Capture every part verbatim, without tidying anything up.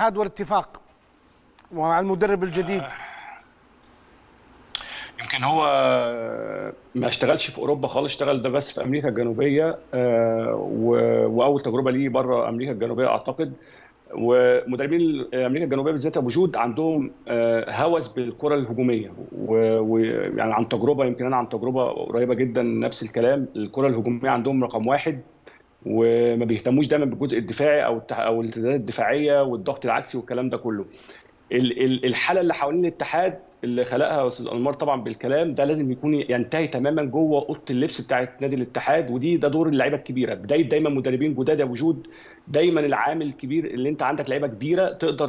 الاتحاد والاتفاق ومع المدرب الجديد؟ يمكن هو ما اشتغلش في اوروبا خالص، اشتغل ده بس في امريكا الجنوبيه، واول تجربه ليه بره امريكا الجنوبيه اعتقد. ومدربين امريكا الجنوبيه بالذات ابو جود عندهم هوس بالكره الهجوميه، ويعني عن تجربه، يمكن انا عن تجربه قريبه جدا نفس الكلام. الكره الهجوميه عندهم رقم واحد، وما بيهتموش دايما بالجزء الدفاعي او او الارتدادات الدفاعيه والضغط العكسي والكلام ده كله. الحاله اللي حوالين الاتحاد اللي خلقها استاذ أنمار طبعا بالكلام ده لازم يكون ينتهي تماما جوه اوضه اللبس بتاعه نادي الاتحاد، ودي ده دور اللعيبه الكبيره. بدايه دايما مدربين جداد وجود دايما العامل الكبير اللي انت عندك لعيبه كبيره تقدر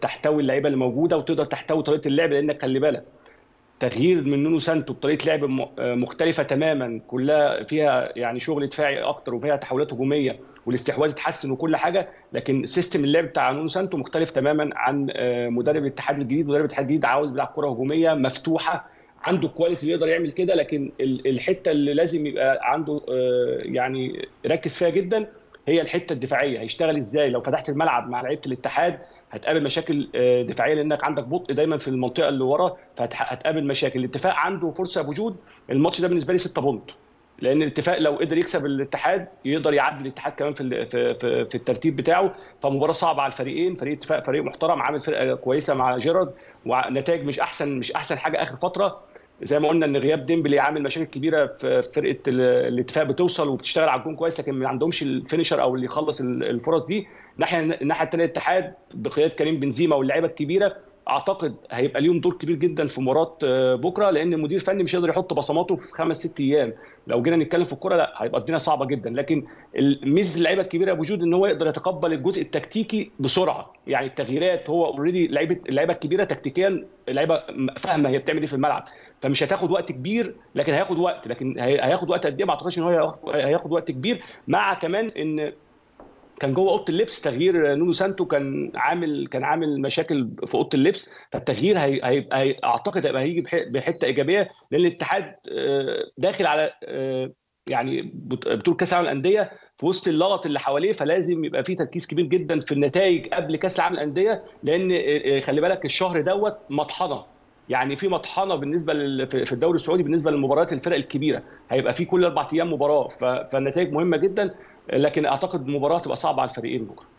تحتوي اللعيبه اللي موجوده وتقدر تحتوي طريقه اللعب، لانك خلي بالك تغيير من نونو سانتو بطريقه لعب مختلفه تماما كلها فيها يعني شغل دفاعي اكتر وفيها تحولات هجوميه والاستحواذ اتحسن وكل حاجه، لكن سيستم اللعب بتاع نونو سانتو مختلف تماما عن مدرب الاتحاد الجديد. مدرب الاتحاد الجديد عاوز بيلعب كره هجوميه مفتوحه، عنده الكواليتي اللي يقدر يعمل كده، لكن الحته اللي لازم يبقى عنده يعني يركز فيها جدا هي الحته الدفاعيه. هيشتغل ازاي؟ لو فتحت الملعب مع لعيبه الاتحاد هتقابل مشاكل دفاعيه، لانك عندك بطء دايما في المنطقه اللي ورا، فهتقابل مشاكل. الاتفاق عنده فرصه بوجود الماتش ده بالنسبه لي ستة بونت، لان الاتفاق لو قدر يكسب الاتحاد يقدر يعدي الاتحاد كمان في في في الترتيب بتاعه. فمباراه صعبه على الفريقين، فريق اتفاق فريق محترم عامل فرقه كويسه مع جيرارد، ونتائج مش احسن مش احسن حاجه اخر فتره. زي ما قلنا ان غياب ديمبلي عامل مشاكل كبيره في فرقه الاتفاق، بتوصل وبتشتغل على الجون كويس لكن ما عندهمش الفينيشر او اللي يخلص الفرص دي. الناحيه الناحيه الثانيه الاتحاد بقياده كريم بنزيما واللعيبه الكبيره اعتقد هيبقى ليهم دور كبير جدا في مباراه بكره، لان المدير الفني مش هيقدر يحط بصماته في خمس ست ايام. لو جينا نتكلم في الكوره لا هيبقى الدنيا صعبه جدا، لكن ميزه اللعيبه الكبيره بوجود ان هو يقدر يتقبل الجزء التكتيكي بسرعه. يعني التغييرات هو اوريدي لعيبه اللعيبه الكبيره تكتيكيا اللعيبه فاهمه هي بتعمل ايه في الملعب، فمش هتاخد وقت كبير، لكن هياخد وقت. لكن هياخد وقت قد ايه؟ ما اعتقدش ان هو هياخد وقت كبير، مع كمان ان كان جوه اوضه اللبس تغيير نونو سانتو كان عامل كان عامل مشاكل في اوضه اللبس. فالتغيير هيبقى هي... اعتقد هيبقى هيجي بحته ايجابيه، لان الاتحاد داخل على يعني بطوله كاس العالم للانديه في وسط اللغط اللي حواليه، فلازم يبقى في تركيز كبير جدا في النتائج قبل كاس العالم للانديه، لان خلي بالك الشهر دوت مطحنه، يعني في مطحنه بالنسبه لل... في الدوري السعودي بالنسبه لمباريات الفرق الكبيره، هيبقى في كل اربع ايام مباراه، ف... فالنتائج مهمه جدا، لكن اعتقد المباراه تبقى صعبه على الفريقين بكره.